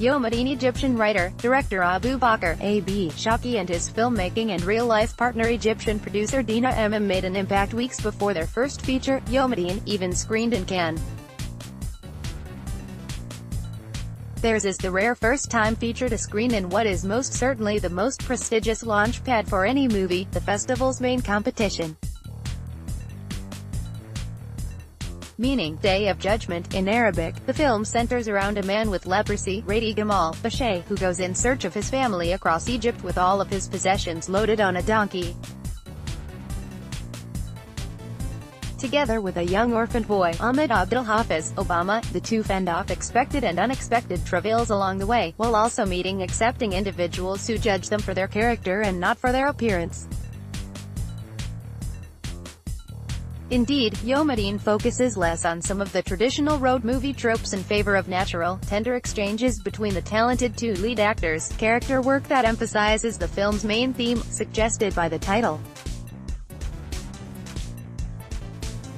Yomeddine Egyptian writer, director Abu Bakr, A.B. Shawky and his filmmaking and real-life partner Egyptian producer Dina Emam made an impact weeks before their first feature, Yomeddine, even screened in Cannes. Theirs is the rare first-time feature to screen in what is most certainly the most prestigious launchpad for any movie, the festival's main competition. Meaning, Day of Judgment, in Arabic, the film centers around a man with leprosy, Rady Gamal, Beshay, who goes in search of his family across Egypt with all of his possessions loaded on a donkey, together with a young orphaned boy, Ahmed Abdelhafiz Obama. The two fend off expected and unexpected travails along the way, while also meeting accepting individuals who judge them for their character and not for their appearance. Indeed, Yomeddine focuses less on some of the traditional road movie tropes in favor of natural, tender exchanges between the talented two lead actors, character work that emphasizes the film's main theme, suggested by the title,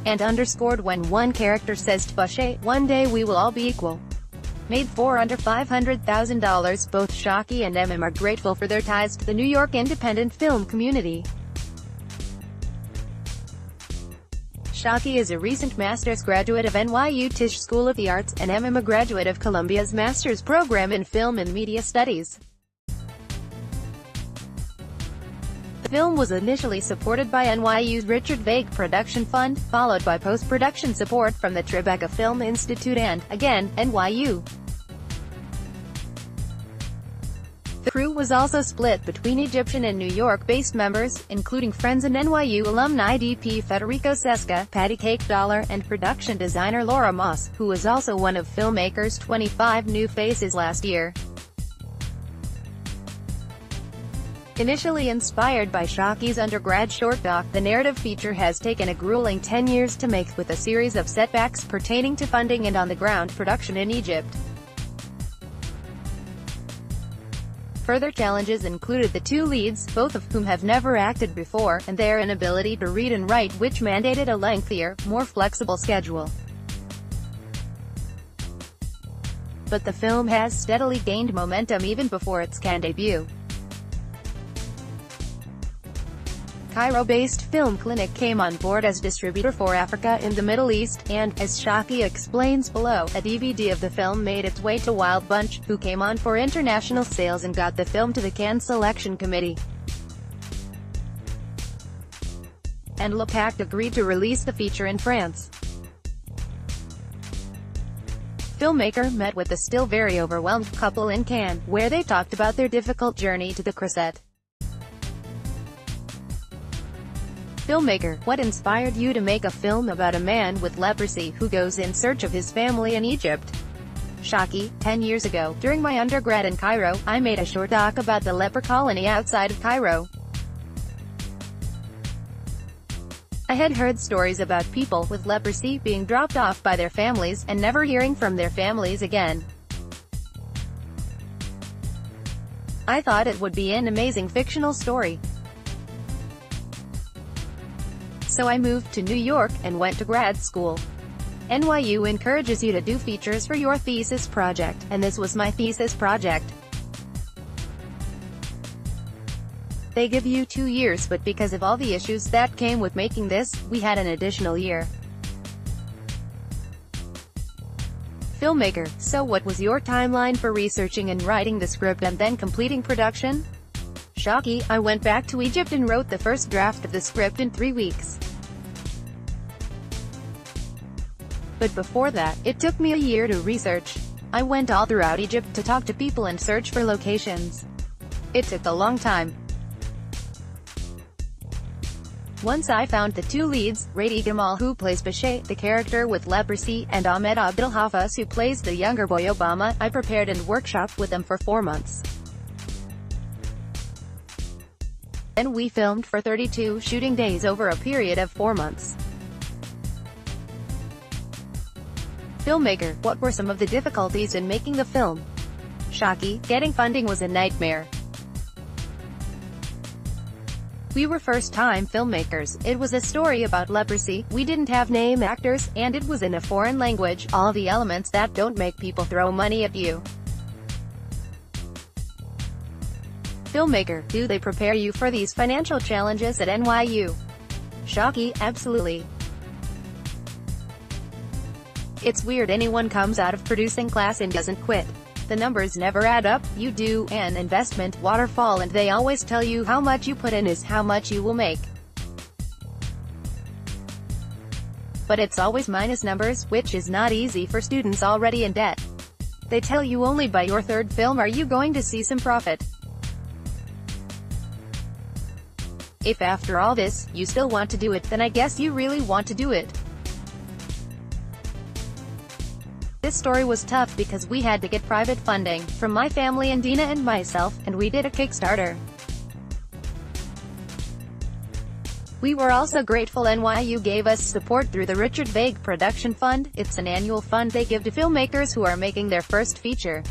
and underscored when one character says to Beshay, "One day we will all be equal." Made for under $500,000, both Shawky and Emam are grateful for their ties to the New York independent film community. Shawky is a recent master's graduate of NYU Tisch School of the Arts, and Emam a graduate of Columbia's master's program in film and media studies. The film was initially supported by NYU's Richard Vague Production Fund, followed by post-production support from the Tribeca Film Institute and, again, NYU. The crew was also split between Egyptian and New York-based members, including friends and NYU alumni DP Federico Cesca, Patty Cake Dollar, and production designer Laura Moss, who was also one of filmmaker's 25 new faces last year. Initially inspired by Shawky's undergrad short doc, the narrative feature has taken a grueling 10 years to make, with a series of setbacks pertaining to funding and on-the-ground production in Egypt. Further challenges included the two leads, both of whom have never acted before, and their inability to read and write, which mandated a lengthier, more flexible schedule. But the film has steadily gained momentum even before its Cannes debut. Cairo-based Film Clinic came on board as distributor for Africa and the Middle East, and, as Shawky explains below, a DVD of the film made its way to Wild Bunch, who came on for international sales and got the film to the Cannes Selection Committee. And Le Pacte agreed to release the feature in France. Filmmaker met with the still very overwhelmed couple in Cannes, where they talked about their difficult journey to the Croisette. Filmmaker: what inspired you to make a film about a man with leprosy who goes in search of his family in Egypt? Shawky: 10 years ago, during my undergrad in Cairo, I made a short doc about the leper colony outside of Cairo. I had heard stories about people with leprosy being dropped off by their families, and never hearing from their families again. I thought it would be an amazing fictional story. So I moved to New York, and went to grad school. NYU encourages you to do features for your thesis project, and this was my thesis project. They give you 2 years, but because of all the issues that came with making this, we had an additional year. Filmmaker: so what was your timeline for researching and writing the script and then completing production? Shawky: I went back to Egypt and wrote the first draft of the script in 3 weeks. But before that, it took me a year to research. I went all throughout Egypt to talk to people and search for locations. It took a long time. Once I found the two leads, Rady Gamal, who plays Beshay, the character with leprosy, and Ahmed Abdelhafiz, who plays the younger boy Obama, I prepared and workshopped with them for 4 months. And we filmed for 32 shooting days over a period of 4 months. Filmmaker: what were some of the difficulties in making the film? Shawky: getting funding was a nightmare. We were first-time filmmakers, it was a story about leprosy, we didn't have name actors, and it was in a foreign language, all the elements that don't make people throw money at you. filmmaker, do they prepare you for these financial challenges at NYU? Shawky: absolutely. It's weird anyone comes out of producing class and doesn't quit. The numbers never add up. You do an investment waterfall and they always tell you how much you put in is how much you will make. But it's always minus numbers, which is not easy for students already in debt. They tell you only by your third film are you going to see some profit. If after all this, you still want to do it, then I guess you really want to do it. This story was tough because we had to get private funding, from my family and Dina and myself, and we did a Kickstarter. We were also grateful NYU gave us support through the Richard Vague Production Fund. It's an annual fund they give to filmmakers who are making their first feature.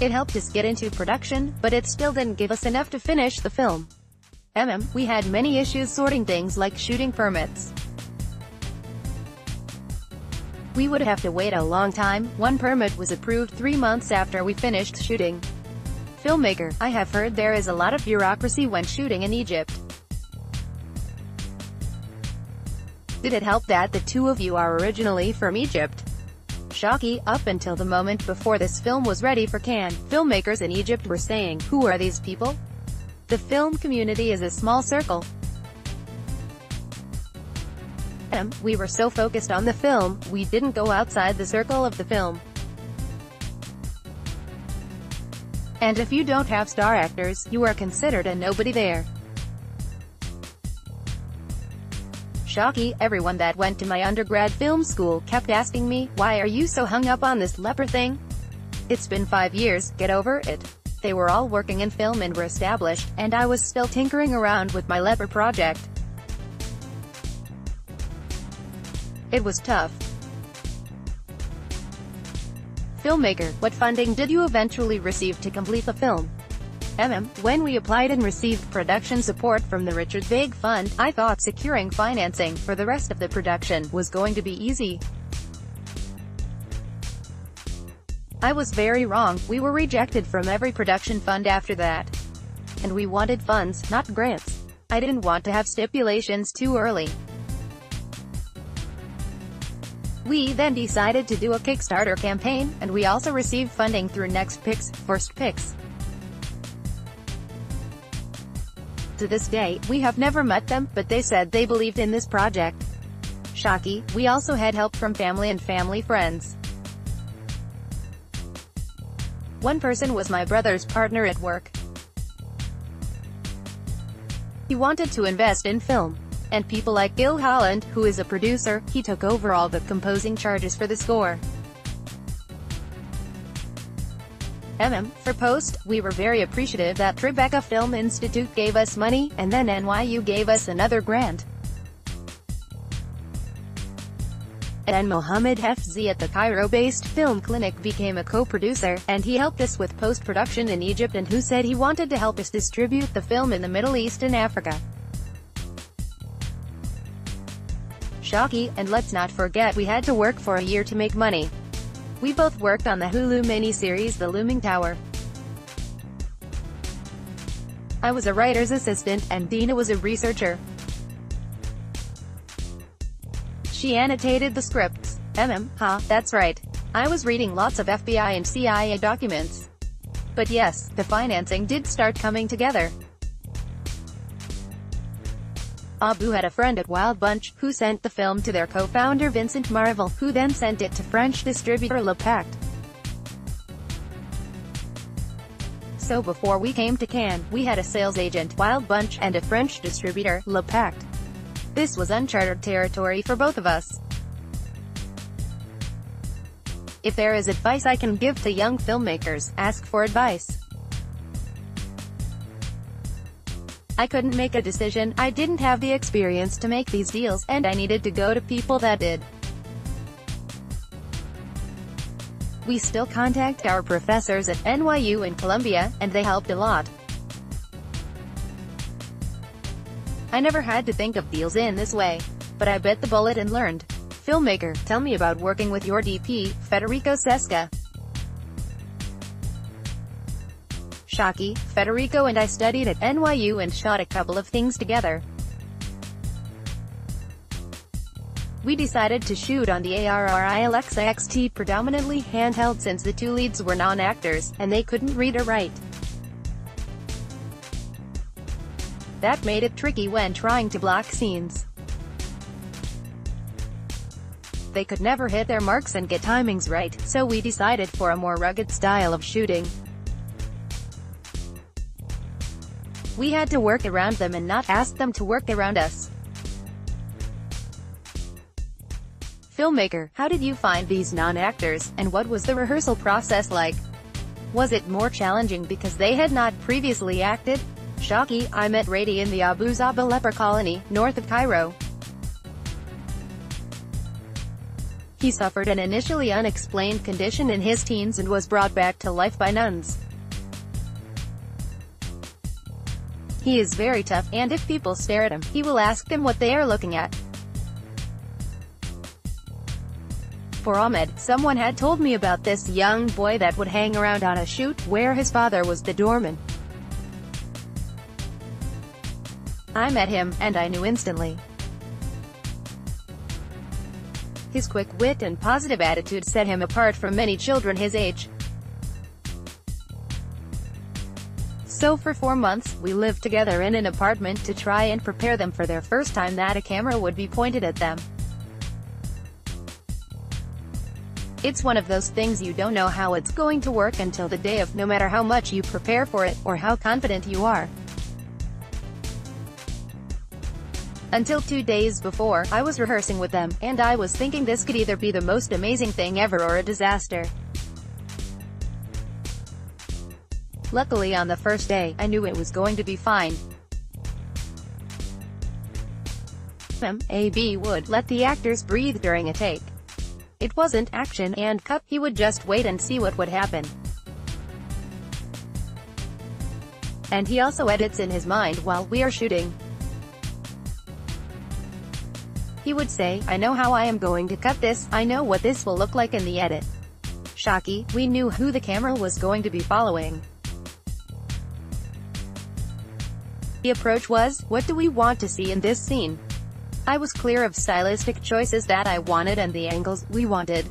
It helped us get into production, but it still didn't give us enough to finish the film. We had many issues sorting things like shooting permits. We would have to wait a long time. One permit was approved 3 months after we finished shooting. Filmmaker: I have heard there is a lot of bureaucracy when shooting in Egypt. Did it help that the two of you are originally from Egypt? Shawky: up until the moment before this film was ready for Cannes, filmmakers in Egypt were saying, who are these people? The film community is a small circle. We were so focused on the film, we didn't go outside the circle of the film. And if you don't have star actors, you are considered a nobody there. Shawky: everyone that went to my undergrad film school kept asking me, why are you so hung up on this leper thing? It's been 5 years, get over it. They were all working in film and were established, and I was still tinkering around with my leper project. It was tough. Filmmaker: what funding did you eventually receive to complete the film? When we applied and received production support from the Richard Vague Fund, I thought securing financing for the rest of the production was going to be easy. I was very wrong. We were rejected from every production fund after that. And we wanted funds, not grants. I didn't want to have stipulations too early. We then decided to do a Kickstarter campaign, and we also received funding through Next Picks, First Picks. To this day, we have never met them, but they said they believed in this project. Shawky: we also had help from family and family friends. One person was my brother's partner at work. He wanted to invest in film. And people like Gil Holland, who is a producer, he took over all the composing charges for the score. For Post, we were very appreciative that Tribeca Film Institute gave us money, and then NYU gave us another grant. And Mohamed Hefzi at the Cairo-based Film Clinic became a co-producer, and he helped us with post-production in Egypt and who said he wanted to help us distribute the film in the Middle East and Africa. Shawky: and let's not forget we had to work for a year to make money. We both worked on the Hulu miniseries The Looming Tower. I was a writer's assistant, and Dina was a researcher. She annotated the scripts. That's right. I was reading lots of FBI and CIA documents. But yes, the financing did start coming together. Abu had a friend at Wild Bunch, who sent the film to their co-founder Vincent Maraval, who then sent it to French distributor Le Pacte. So before we came to Cannes, we had a sales agent, Wild Bunch, and a French distributor, Le Pacte. This was uncharted territory for both of us. If there is advice I can give to young filmmakers, ask for advice. I couldn't make a decision, I didn't have the experience to make these deals, and I needed to go to people that did. We still contact our professors at NYU and Columbia, and they helped a lot. I never had to think of deals in this way. But I bit the bullet and learned. Filmmaker: tell me about working with your DP, Federico Cesca. Shawky, Federico and I studied at NYU and shot a couple of things together. We decided to shoot on the ARRI Alexa XT, predominantly handheld since the two leads were non-actors, and they couldn't read or write. That made it tricky when trying to block scenes. They could never hit their marks and get timings right, so we decided for a more rugged style of shooting. We had to work around them and not ask them to work around us. Filmmaker, how did you find these non-actors, and what was the rehearsal process like? Was it more challenging because they had not previously acted? Shawky, I met Rady in the Abu Zabal leper colony, north of Cairo. He suffered an initially unexplained condition in his teens and was brought back to life by nuns. He is very tough, and if people stare at him, he will ask them what they are looking at. For Ahmed, someone had told me about this young boy that would hang around on a shoot where his father was the doorman. I met him, and I knew instantly. His quick wit and positive attitude set him apart from many children his age. So for 4 months, we lived together in an apartment to try and prepare them for their first time that a camera would be pointed at them. It's one of those things you don't know how it's going to work until the day of, no matter how much you prepare for it, or how confident you are. Until 2 days before, I was rehearsing with them, and I was thinking this could either be the most amazing thing ever or a disaster. Luckily, on the first day, I knew it was going to be fine. A.B. would let the actors breathe during a take. It wasn't action and cut, he would just wait and see what would happen. And he also edits in his mind while we are shooting. He would say, I know how I am going to cut this, I know what this will look like in the edit. Shawky, we knew who the camera was going to be following. The approach was, what do we want to see in this scene? I was clear of stylistic choices that I wanted and the angles we wanted.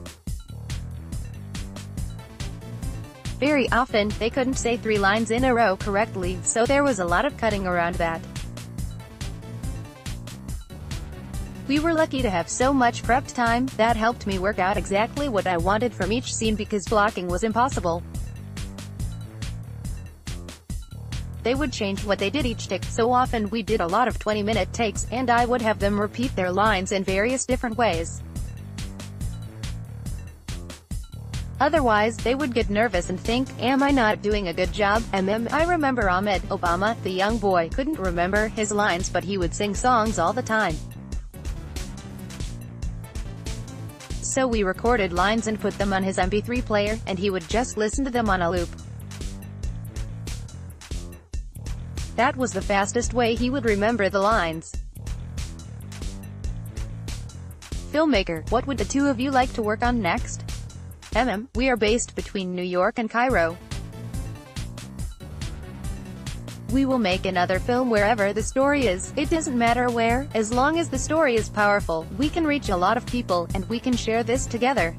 Very often, they couldn't say 3 lines in a row correctly, so there was a lot of cutting around that. We were lucky to have so much prepped time, that helped me work out exactly what I wanted from each scene because blocking was impossible. They would change what they did each take, so often we did a lot of 20-minute takes, and I would have them repeat their lines in various different ways. Otherwise, they would get nervous and think, am I not doing a good job? I remember Ahmed Obama, the young boy, couldn't remember his lines, but he would sing songs all the time. So we recorded lines and put them on his MP3 player, and he would just listen to them on a loop. That was the fastest way he would remember the lines. Filmmaker, what would the two of you like to work on next? We are based between New York and Cairo. We will make another film wherever the story is, it doesn't matter where, as long as the story is powerful, we can reach a lot of people, and we can share this together.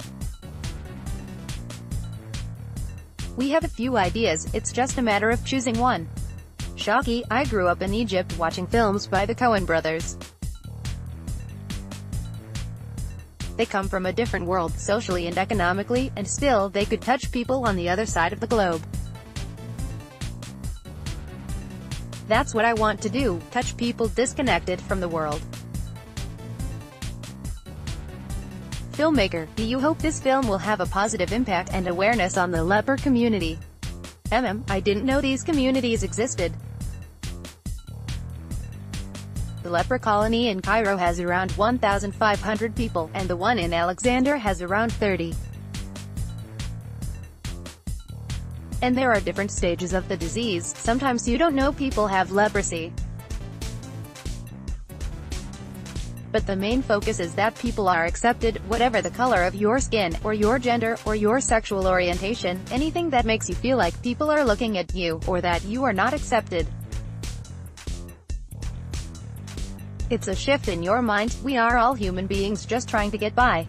We have a few ideas, it's just a matter of choosing one. Shawky, I grew up in Egypt watching films by the Coen brothers. They come from a different world socially and economically, and still they could touch people on the other side of the globe. That's what I want to do, touch people disconnected from the world. Filmmaker, do you hope this film will have a positive impact and awareness on the leper community? I didn't know these communities existed. The leper colony in Cairo has around 1,500 people, and the one in Alexander has around 30. And there are different stages of the disease, sometimes you don't know people have leprosy. But the main focus is that people are accepted, whatever the color of your skin, or your gender, or your sexual orientation, anything that makes you feel like people are looking at you, or that you are not accepted. It's a shift in your mind. We are all human beings just trying to get by.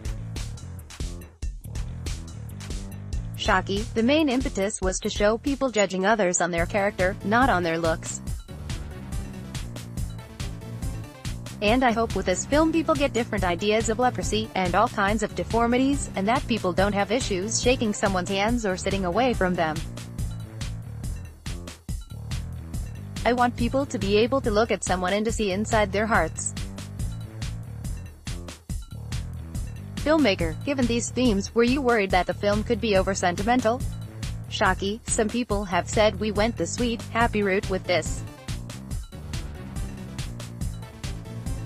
Shawky, the main impetus was to show people judging others on their character, not on their looks. And I hope with this film people get different ideas of leprosy, and all kinds of deformities, and that people don't have issues shaking someone's hands or sitting away from them. I want people to be able to look at someone and to see inside their hearts. Filmmaker, given these themes, were you worried that the film could be over-sentimental? Shawky, some people have said we went the sweet, happy route with this.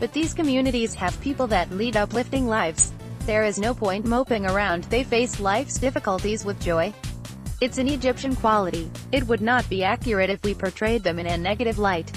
But these communities have people that lead uplifting lives. There is no point moping around. They face life's difficulties with joy. It's an Egyptian quality. It would not be accurate if we portrayed them in a negative light.